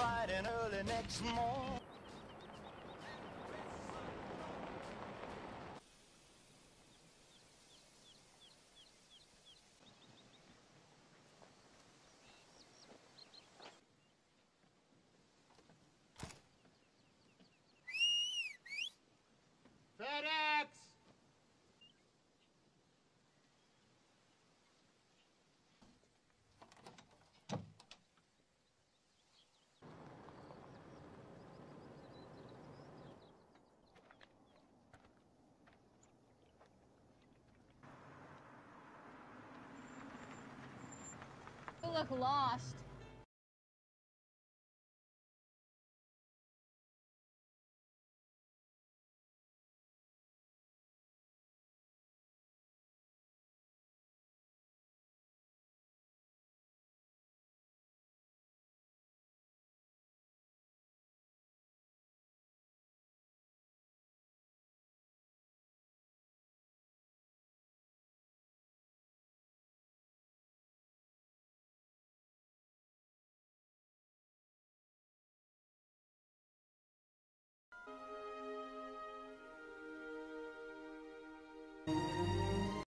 bright and early next morning. FedEx! You look lost.